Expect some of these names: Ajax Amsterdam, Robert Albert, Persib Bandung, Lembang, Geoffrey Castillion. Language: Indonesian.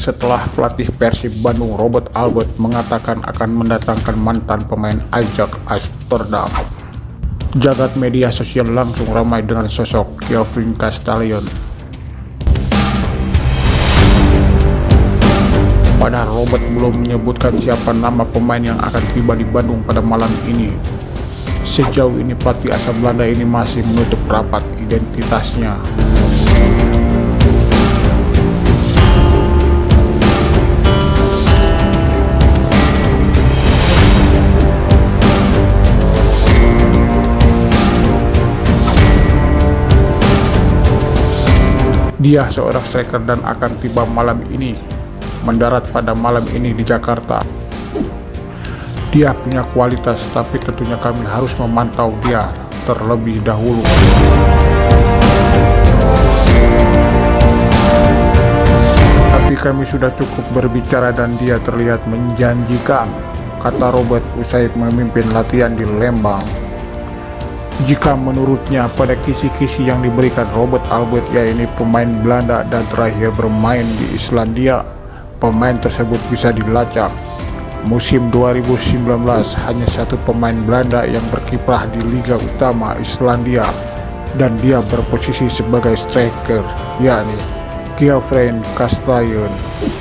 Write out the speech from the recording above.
setelah pelatih Persib Bandung Robert Albert mengatakan akan mendatangkan mantan pemain Ajax Amsterdam. Jagat media sosial langsung ramai dengan sosok Geoffrey Castillion. Padahal Robert belum menyebutkan siapa nama pemain yang akan tiba di Bandung pada malam ini. Sejauh ini pelatih asal Belanda ini masih menutup rapat identitasnya. Dia seorang striker dan akan tiba malam ini, mendarat pada malam ini di Jakarta. Dia punya kualitas, tapi tentunya kami harus memantau dia terlebih dahulu. Tapi kami sudah cukup berbicara dan dia terlihat menjanjikan, kata Robert usai memimpin latihan di Lembang. Jika menurutnya pada kisi-kisi yang diberikan Robert Albert, yaitu pemain Belanda dan terakhir bermain di Islandia, pemain tersebut bisa dilacak. Musim 2019 hanya satu pemain Belanda yang berkiprah di Liga Utama Islandia dan dia berposisi sebagai striker, yakni Geoffrey Castillion.